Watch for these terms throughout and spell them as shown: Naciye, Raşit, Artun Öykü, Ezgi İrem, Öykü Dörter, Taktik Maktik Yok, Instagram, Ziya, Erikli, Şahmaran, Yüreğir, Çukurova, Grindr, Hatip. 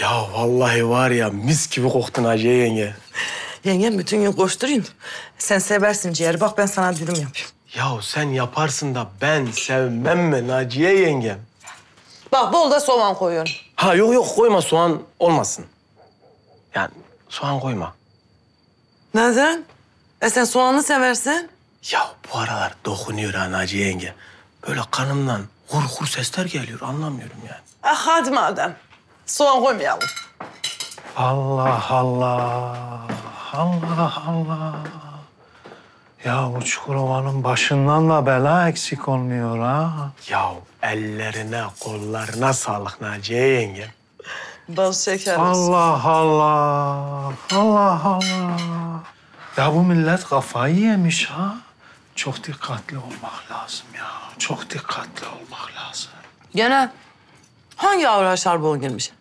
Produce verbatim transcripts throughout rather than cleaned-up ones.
Ya vallahi var ya, mis gibi koktu Naciye yenge. Yengem bütün gün koşturayım. Sen seversin ciğeri. Bak ben sana dürüm yapayım. Yahu sen yaparsın da ben sevmem mi Naciye yengem? Bak bol da soğan koyuyorum. Ha yok yok koyma, soğan olmasın. Yani soğan koyma. Neden? E sen soğanı seversin. Ya bu aralar dokunuyor ha Naciye yenge. Böyle kanımdan hur hur sesler geliyor, anlamıyorum yani. Ah hadi madem. Soğan koymayalım. Allah Allah. Allah Allah. Ya bu Çukurova'nın başından da bela eksik olmuyor ha. Ya ellerine, kollarına sağlık Naciye yenge. Bal şeker olsun. Allah Allah. Allah Allah. Ya bu millet kafayı yemiş ha. Çok dikkatli olmak lazım ya. Çok dikkatli olmak lazım. Gene hangi avra şarbon girmiş?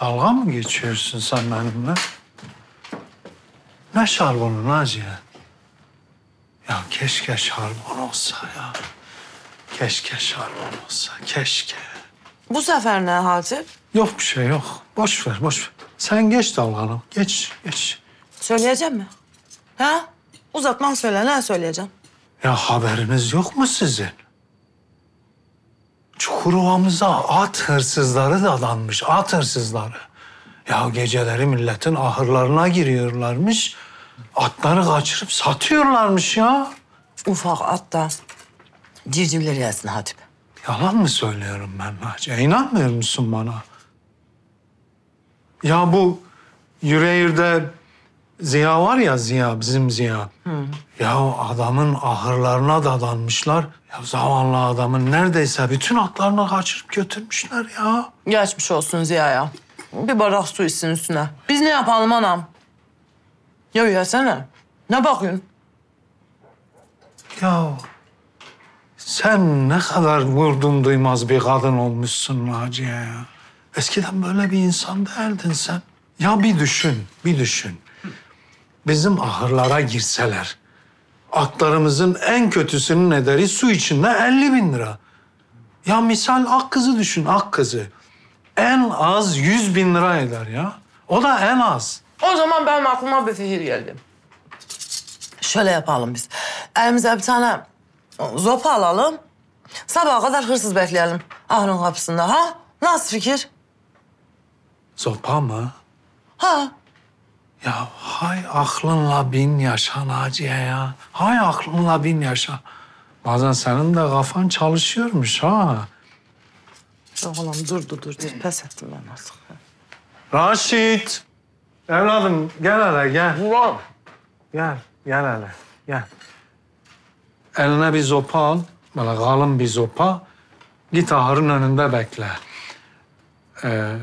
Dalga mı geçiyorsun sen benimle? Ne şarbonu Naciye? Ya keşke şarbon olsa ya. Keşke şarbon olsa, keşke. Bu sefer ne Hatip? Yok bir şey yok. Boş ver, boş ver. Sen geç dalganı, geç, geç. Söyleyeceğim mi? Ha? Uzatman söyle, ne söyleyeceğim? Ya haberiniz yok mu sizin? Çukurova'mıza at hırsızları dadanmış, at hırsızları. Ya geceleri milletin ahırlarına giriyorlarmış, atları kaçırıp satıyorlarmış ya. Ufak at da civcivleri yesin Hatip. Yalan mı söylüyorum ben Naciye? İnanmıyor musun bana? Ya bu Yüreğir'de Ziya var ya, Ziya, bizim Ziya. Hı. Ya adamın ahırlarına dadanmışlar. Ya zavallı adamın neredeyse bütün atlarını kaçırıp götürmüşler ya. Geçmiş olsun Ziya'ya. Bir bardak su içsin üstüne. Biz ne yapalım anam? Ya yesene. Ne bakıyorsun? Ya sen ne kadar vurdum duymaz bir kadın olmuşsun Naciye ya. Eskiden böyle bir insan değildin sen. Ya bir düşün, bir düşün. Bizim ahırlara girseler, atlarımızın en kötüsünün ederi su içinde elli bin lira. Ya misal ak kızı düşün, ak kızı. En az yüz bin lira eder ya. O da en az. O zaman benim aklıma bir fikir geldi. Şöyle yapalım biz. Elimize bir tane zopa alalım. Sabaha kadar hırsız bekleyelim ahırın kapısında, ha? Nasıl fikir? Zopa mı? Ha. Ya hay aklınla bin yaşa Naciye ya. Hay aklınla bin yaşa. Bazen senin de kafan çalışıyormuş ha. Oğlum dur dur dur. Pes ettim ben artık. Raşit. Evladım gel hele gel. Ulan. Gel gel hele gel. Eline bir zopa al. Böyle kalın bir zopa. Git ahırın önünde bekle. Ee,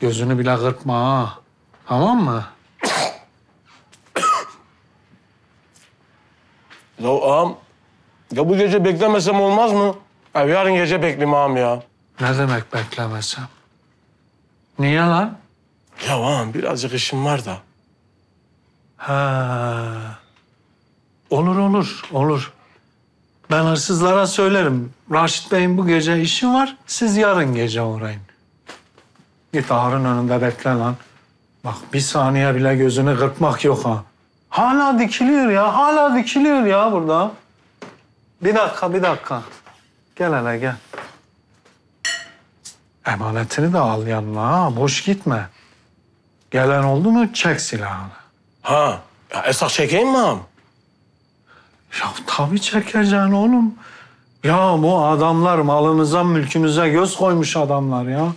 gözünü bile kırpma ha. Tamam mı? Ya ağam, ya bu gece beklemesem olmaz mı? Ya yarın gece bekleyeyim ağam ya. Ne demek beklemesem? Niye lan? Ya ağam birazcık işim var da. Ha. Olur olur, olur. Ben hırsızlara söylerim. Raşit Bey'in bu gece işi var, siz yarın gece uğrayın. Git ahırın önünde bekle lan. Bak bir saniye bile gözünü kırpmak yok ha. Hala dikiliyor ya, hala dikiliyor ya burada. Bir dakika, bir dakika. Gel hele gel. Emanetini de al yanına ha, boş gitme. Gelen oldu mu çek silahını. Ha, ya esas çekeyim mi ağam? Ya tabii çekeceksin oğlum. Ya bu adamlar malımıza, mülkümüze göz koymuş adamlar ya.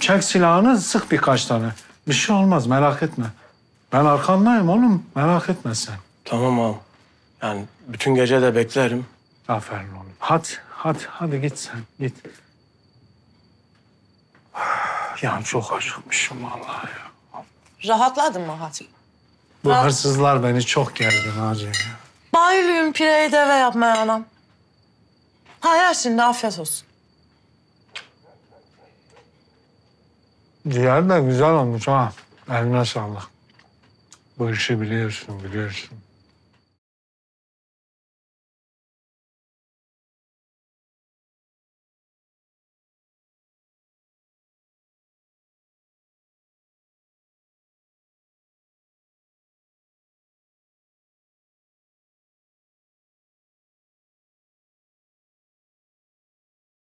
Çek silahını, sık birkaç tane. Bir şey olmaz, merak etme. Ben arkandayım oğlum, merak etme sen. Tamam ağam. Yani bütün gece de beklerim. Aferin oğlum. Hadi, hadi, hadi git sen, git. Yani çok acıkmışım vallahi ya. Rahatladın mı Hatip? Bu Rahat... hırsızlar beni çok gerdi Naciye. Bayılıyım pireyi deve yapmaya anam. Hayır şimdi afiyet olsun. Ciğer de güzel olmuş ha. Eline sağlık. Bu işi biliyorsun, biliyorsun.